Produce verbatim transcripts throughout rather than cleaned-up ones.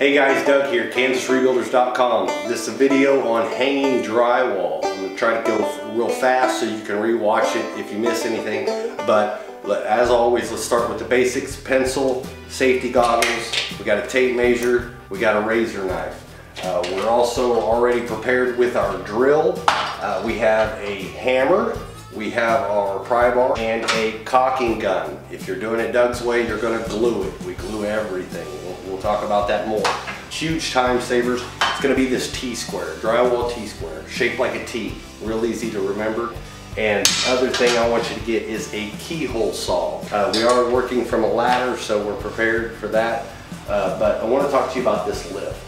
Hey guys, Doug here, Kansas Rebuilders dot com. This is a video on hanging drywall. I'm going to try to go real fast so you can re-watch it if you miss anything. But as always, let's start with the basics. Pencil, safety goggles, we got a tape measure, we got a razor knife. Uh, we're also already prepared with our drill. Uh, we have a hammer, we have our pry bar, and a caulking gun. If you're doing it Doug's way, you're going to glue it. We glue everything. We'll, we'll talk about that more. Huge time savers. It's going to be this T-square, drywall T-square, shaped like a T. Real easy to remember. And other thing I want you to get is a keyhole saw. Uh, we are working from a ladder, so we're prepared for that. Uh, but I want to talk to you about this lift.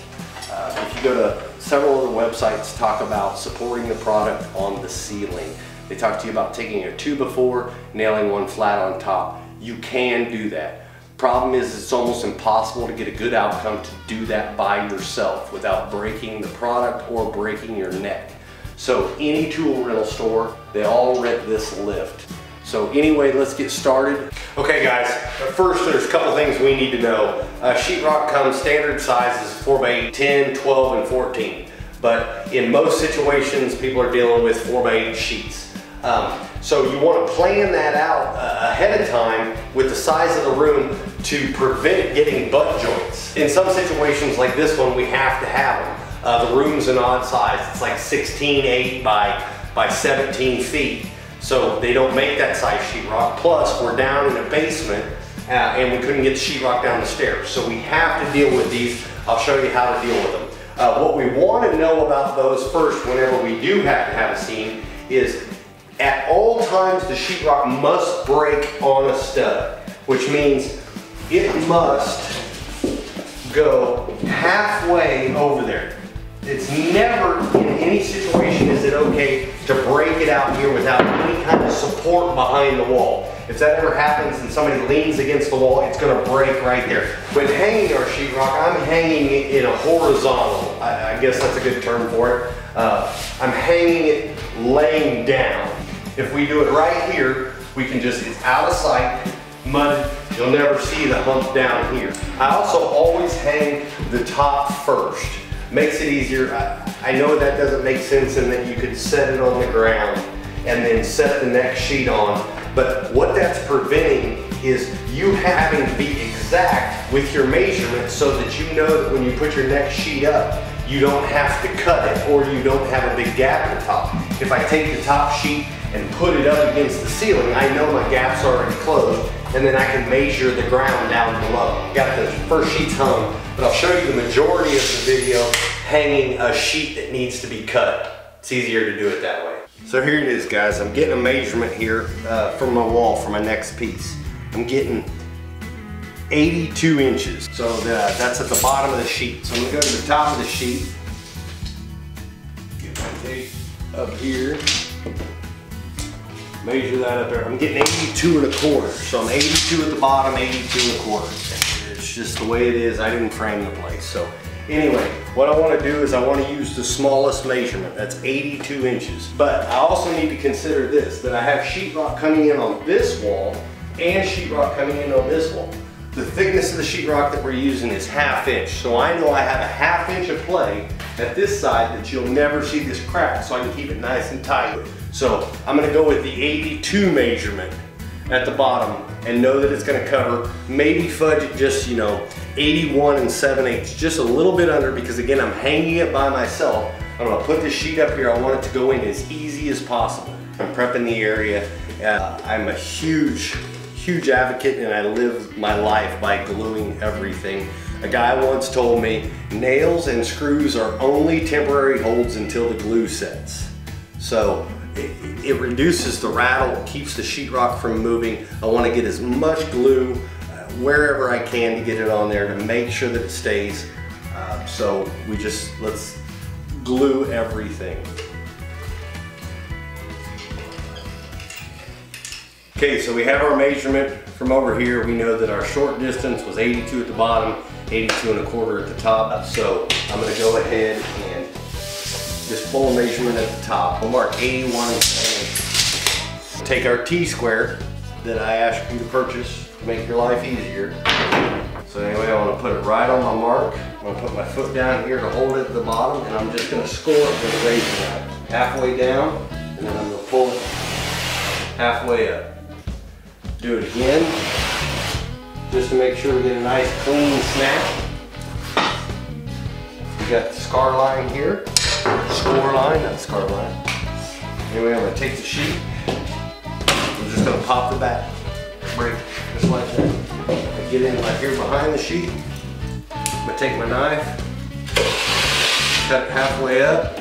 Uh, if you go to several other websites, talk about supporting the product on the ceiling. They talk to you about taking a two before, nailing one flat on top. You can do that. Problem is, it's almost impossible to get a good outcome to do that by yourself without breaking the product or breaking your neck. So any tool rental store, they all rent this lift. So anyway, let's get started. Okay guys, first there's a couple things we need to know. Uh, sheetrock comes standard sizes four by eight, ten, twelve, and fourteen. But in most situations, people are dealing with four by eight sheets. Um, so you want to plan that out uh, ahead of time with the size of the room to prevent getting butt joints. In some situations like this one, we have to have them. Uh, the room's an odd size. It's like sixteen eight by, by seventeen feet. So they don't make that size sheetrock. Plus, we're down in a basement uh, and we couldn't get the sheetrock down the stairs. So we have to deal with these. I'll show you how to deal with them. Uh, what we want to know about those first, whenever we do have to have a seam, is at all times the sheetrock must break on a stud, which means it must go halfway over there. It's never in any situation is it okay to break it out here without any kind of support behind the wall. If that ever happens and somebody leans against the wall, it's going to break right there. When hanging our sheetrock, I'm hanging it in a horizontal, I, I guess that's a good term for it. Uh, I'm hanging it laying down. If we do it right here, we can just, it's out of sight, mud, you'll never see the hump down here. I also always hang the top first. Makes it easier. I, I know that doesn't make sense in that you could set it on the ground and then set the next sheet on. But what that's preventing is you having to be exact with your measurement so that you know that when you put your next sheet up, you don't have to cut it or you don't have a big gap at the top. If I take the top sheet and put it up against the ceiling, I know my gap's already closed and then I can measure the ground down below. Got the first sheet's hung, but I'll show you the majority of the video hanging a sheet that needs to be cut. It's easier to do it that way. So here it is guys, I'm getting a measurement here uh, from my wall for my next piece. I'm getting eighty-two inches. So the, that's at the bottom of the sheet. So I'm gonna go to the top of the sheet. Get my tape up here. Measure that up there. I'm getting eighty-two and a quarter. So I'm eighty-two at the bottom, eighty-two and a quarter. It's just the way it is. I didn't frame the place. So anyway, what I want to do is I want to use the smallest measurement. That's eighty-two inches. But I also need to consider this, that I have sheetrock coming in on this wall and sheetrock coming in on this wall. The thickness of the sheetrock that we're using is half inch. So I know I have a half inch of play at this side that you'll never see this crack, so I can keep it nice and tight. So I'm going to go with the eighty-two measurement at the bottom and know that it's going to cover, maybe fudge it just, you know, eighty-one and seven eighths, just a little bit under, because again, I'm hanging it by myself. I'm going to put this sheet up here. I want it to go in as easy as possible. I'm prepping the area. Uh, I'm a huge, huge advocate, and I live my life by gluing everything. A guy once told me, nails and screws are only temporary holds until the glue sets. So It, it reduces the rattle, keeps the sheetrock from moving. I want to get as much glue uh, wherever I can to get it on there to make sure that it stays. Uh, so we just, let's glue everything. Okay, so we have our measurement from over here. We know that our short distance was eighty-two at the bottom, eighty-two and a quarter at the top. So I'm going to go ahead and just pull a measurement at the top. We'll mark eighty-one and seven eighths. Take our T-square, that I asked you to purchase to make your life easier. So anyway, I want to put it right on my mark. I'm going to put my foot down here to hold it at the bottom, and I'm just going to score it with a razor knife. Halfway down, and then I'm going to pull it halfway up. Do it again, just to make sure we get a nice clean snap. We got the scar line here, score line, not scar line. Anyway, I'm going to take the sheet. I'm just going to pop the back, break just like that. I get in right here behind the sheet. I'm going to take my knife, cut it halfway up,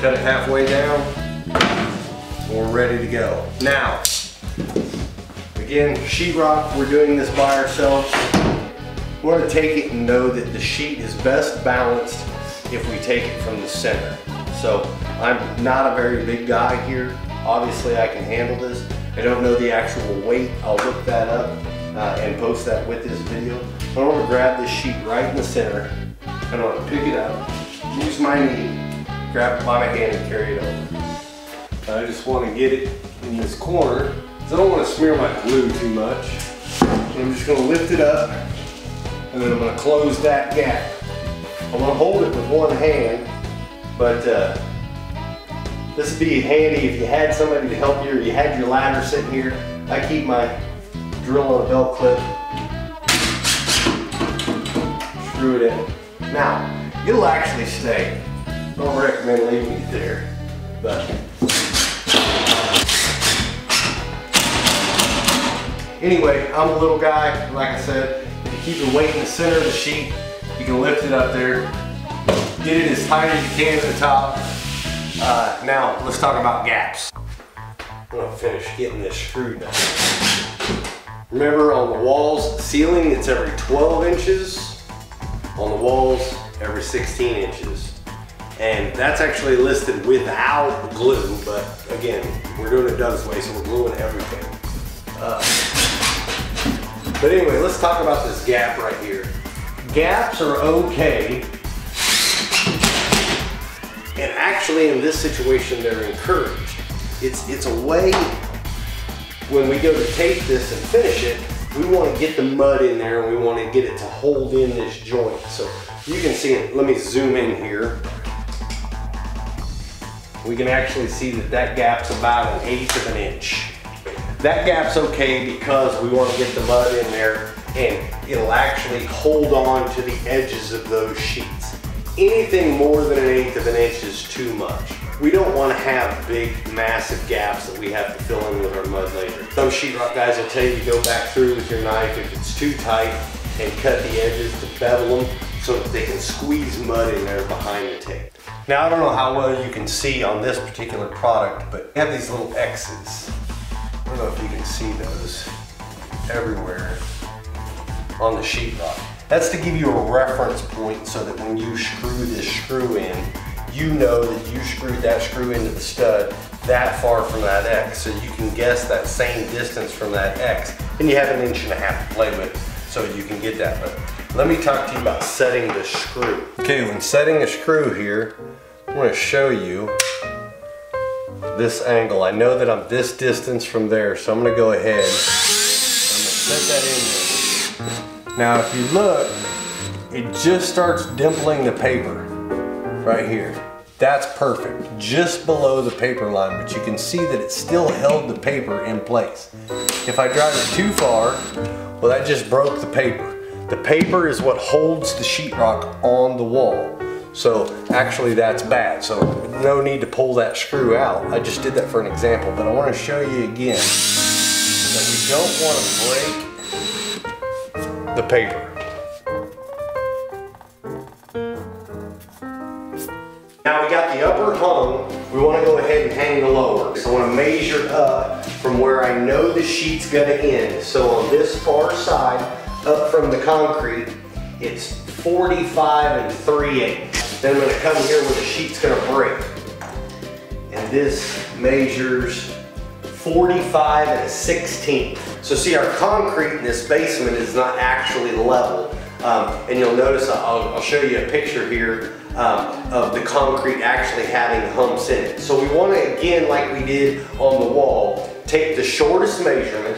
cut it halfway down, and we're ready to go. Now, again, sheetrock, we're doing this by ourselves. We want to take it and know that the sheet is best balanced if we take it from the center. So I'm not a very big guy here. Obviously I can handle this. I don't know the actual weight. I'll look that up. Uh, and post that with this video. I'm going to grab this sheet right in the center, and I'm going to pick it up, use my knee, grab it by my hand and carry it over. I just want to get it in this corner, because I don't want to smear my glue too much. And I'm just going to lift it up, and then I'm going to close that gap. I'm going to hold it with one hand, but uh, this would be handy if you had somebody to help you, or you had your ladder sitting here. I keep my drill on a belt clip, screw it in. Now, it'll actually stay. I don't recommend leaving it there, but anyway, I'm a little guy. Like I said, if you keep the weight in the center of the sheet, you can lift it up there, get it as tight as you can to the top. Uh, now, let's talk about gaps. I'm gonna finish getting this screwed up. Remember, on the walls, ceiling, it's every twelve inches. On the walls, every sixteen inches. And that's actually listed without glue, but again, we're doing it Doug's way, so we're gluing everything. Uh, but anyway, let's talk about this gap right here. Gaps are okay. And actually, in this situation, they're encouraged. It's, it's a way. When we go to tape this and finish it, we want to get the mud in there and we want to get it to hold in this joint. So you can see it, let me zoom in here. We can actually see that that gap's about an eighth of an inch. That gap's okay because we want to get the mud in there and it'll actually hold on to the edges of those sheets. Anything more than an eighth of an inch is too much. We don't want to have big, massive gaps that we have to fill in with our mud later. Some sheetrock guys will tell you to go back through with your knife if it's too tight and cut the edges to bevel them so that they can squeeze mud in there behind the tape. Now, I don't know how well you can see on this particular product, but you have these little X's. I don't know if you can see those everywhere on the sheetrock. That's to give you a reference point so that when you screw this screw in, you know that you screwed that screw into the stud that far from that X, so you can guess that same distance from that X, and you have an inch and a half to play with, so you can get that. But let me talk to you about setting the screw. Okay, when setting a screw here, I'm going to show you this angle. I know that I'm this distance from there, so I'm going to go ahead and I'm going to set that in there. Now, if you look, it just starts dimpling the paper. Right here. That's perfect. Just below the paper line, but you can see that it still held the paper in place. If I drive it too far, well, that just broke the paper. The paper is what holds the sheetrock on the wall. So actually that's bad. So no need to pull that screw out. I just did that for an example, but I want to show you again that we don't want to break the paper. Now we got the upper hung, we want to go ahead and hang the lower. So I want to measure up from where I know the sheet's going to end. So on this far side, up from the concrete, it's forty-five and three eighths. Then I'm going to come here where the sheet's going to break. And this measures forty-five and a sixteenth. So see, our concrete in this basement is not actually level. Um, and you'll notice, I'll, I'll show you a picture here um, of the concrete actually having humps in it. So we want to, again, like we did on the wall, take the shortest measurement,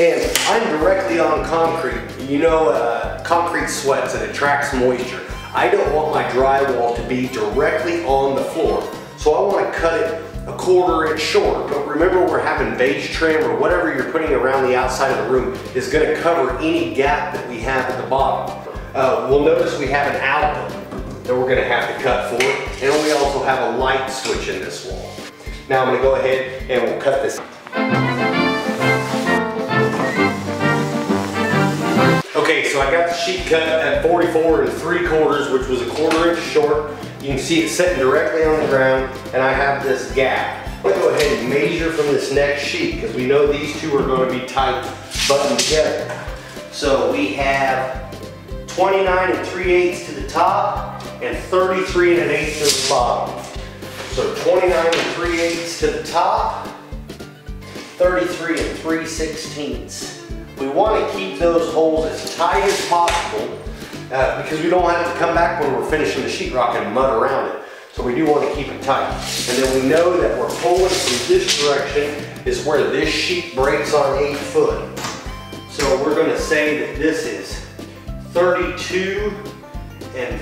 and I'm directly on concrete. You know, uh, concrete sweats and it attracts moisture. I don't want my drywall to be directly on the floor, so I want to cut it a quarter inch short. But remember, we're having beige trim or whatever you're putting around the outside of the room is going to cover any gap that we have at the bottom. Uh, we'll notice we have an outlet that we're going to have to cut for, and we also have a light switch in this wall. Now I'm going to go ahead and we'll cut this. Okay, so I got the sheet cut at forty-four and three quarters, which was a quarter inch short. You can see it sitting directly on the ground, and I have this gap. I'm going to go ahead and measure from this next sheet because we know these two are going to be tight buttoned together. So we have twenty-nine and three eighths to the top and thirty-three and an eighth to the bottom. So twenty-nine and three eighths to the top, thirty-three and three sixteenths. We want to keep those holes as tight as possible uh, because we don't have to come back when we're finishing the sheetrock and mud around it. So we do want to keep it tight. And then we know that we're pulling from this direction is where this sheet breaks on eight foot. So we're going to say that this is thirty-two and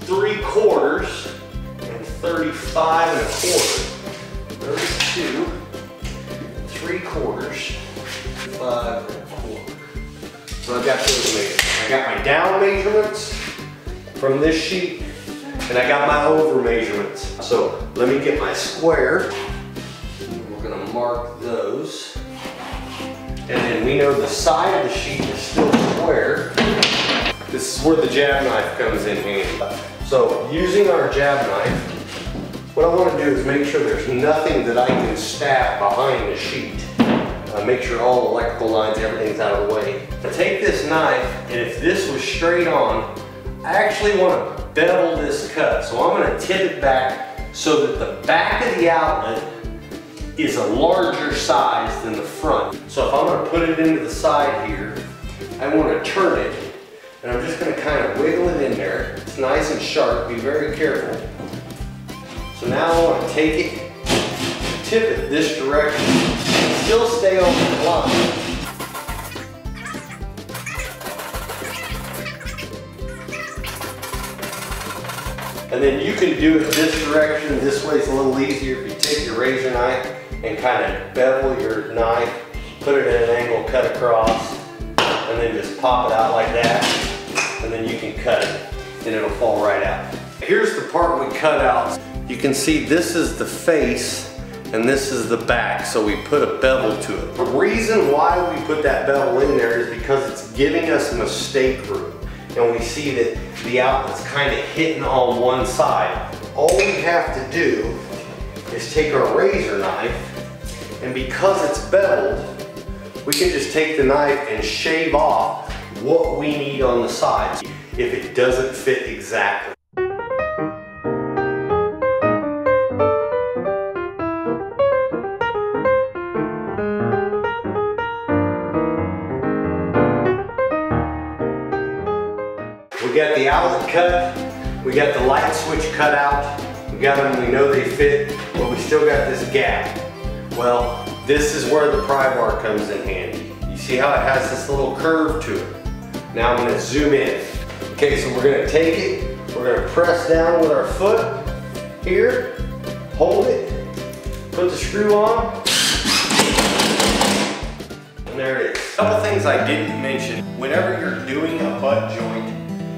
three quarters and thirty-five and a quarter. thirty-two, three quarters, five and a quarter. So I've got those measurements. I got my down measurements from this sheet, and I got my over measurements. So let me get my square. We're gonna mark those. And then we know the side of the sheet is still square. This is where the jab knife comes in handy. So using our jab knife, what I want to do is make sure there's nothing that I can stab behind the sheet. Uh, make sure all electrical lines, everything's out of the way. I take this knife, and if this was straight on, I actually want to bevel this cut. So I'm going to tip it back so that the back of the outlet is a larger size than the front. So if I'm going to put it into the side here, I want to turn it. And I'm just going to kind of wiggle it in there. It's nice and sharp. Be very careful. So now I want to take it, tip it this direction, and still stay on the line. And then you can do it this direction. This way is a little easier if you take your razor knife and kind of bevel your knife, put it at an angle, cut across, and then just pop it out like that, and then you can cut it, and it'll fall right out. Here's the part we cut out. You can see this is the face, and this is the back, so we put a bevel to it. The reason why we put that bevel in there is because it's giving us mistake room, and we see that the outlet's kind of hitting on one side. All we have to do is take our razor knife, and because it's beveled, we can just take the knife and shave off what we need on the sides if it doesn't fit exactly. We got the outlet cut, we got the light switch cut out, we got them, we know they fit, but we still got this gap. Well, this is where the pry bar comes in handy. You see how it has this little curve to it. Now I'm going to zoom in. Okay, so we're going to take it, we're going to press down with our foot here, hold it, put the screw on, and there it is. A couple things I didn't mention. Whenever you're doing a butt joint,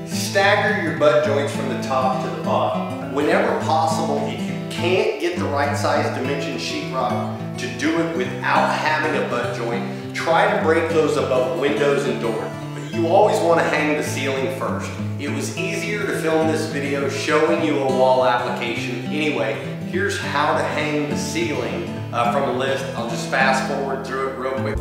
stagger your butt joints from the top to the bottom. Whenever possible, if you can't get the right size dimension sheetrock, to do it without having a butt joint, try to break those above windows and doors. But you always want to hang the ceiling first. It was easier to film this video showing you a wall application. Anyway, here's how to hang the ceiling uh, from a list. I'll just fast forward through it real quick.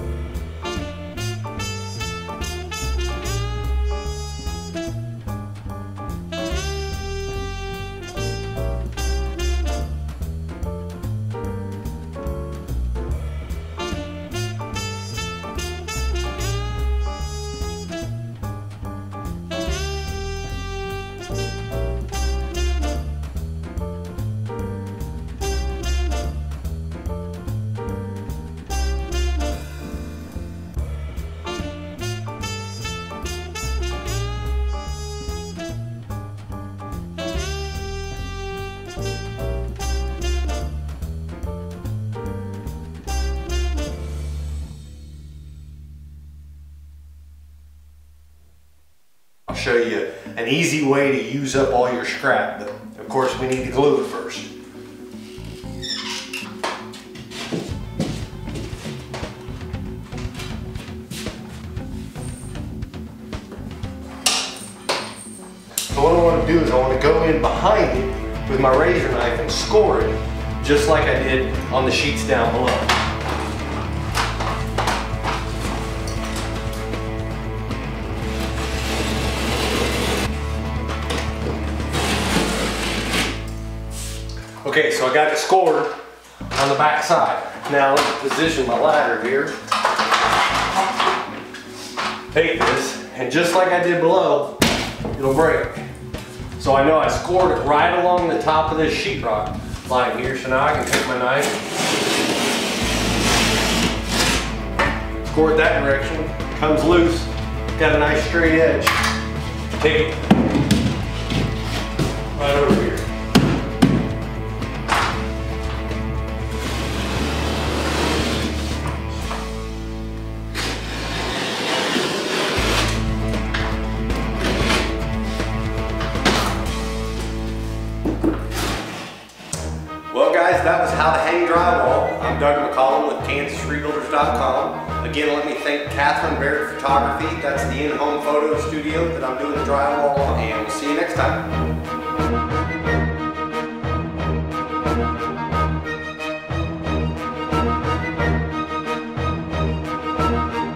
show you an easy way to use up all your scrap, but of course we need to glue it first. So what I want to do is I want to go in behind it with my razor knife and score it just like I did on the sheets down below. Okay, so I got it scored on the back side. Now let's position my ladder here. Take this, and just like I did below, it'll break. So I know I scored it right along the top of this sheetrock line here, so now I can take my knife, score it that direction, comes loose, got a nice straight edge. Take it right over here. That was How to Hang Drywall. I'm Doug McCollum with Kansas Rebuilders dot com. Again, let me thank Catherine Barrett Photography. That's the in-home photo studio that I'm doing the drywall on, and we'll see you next time.